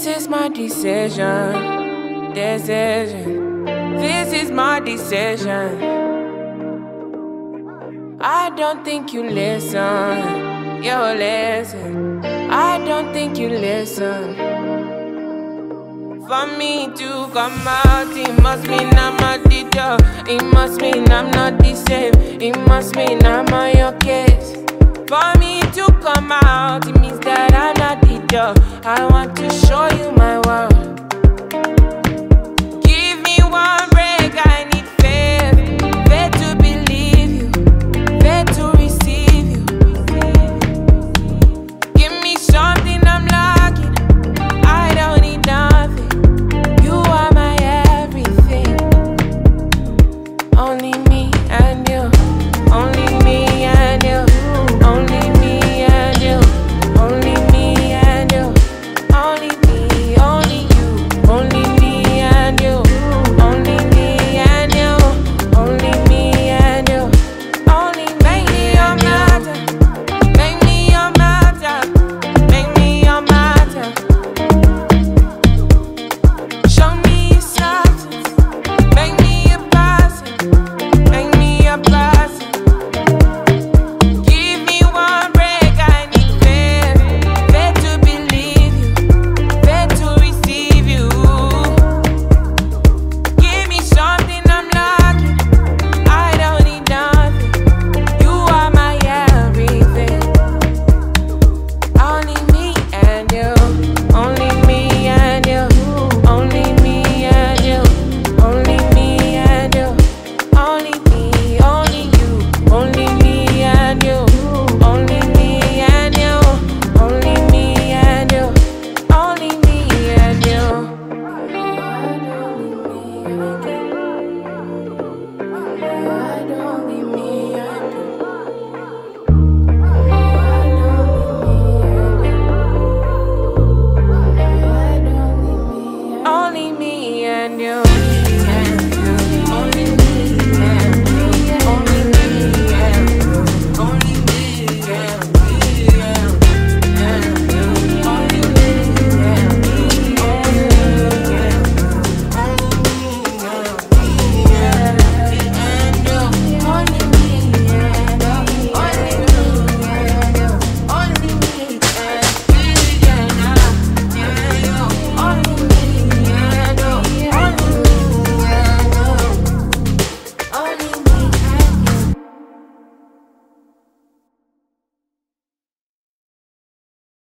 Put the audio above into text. This is my decision, decision. This is my decision. I don't think you listen, you listen. I don't think you listen. For me to come out, it must mean I'm a teacher. It must mean I'm not the same. It must mean I'm on your case. For me to come out, it means that I'm not the dog. I want to show you.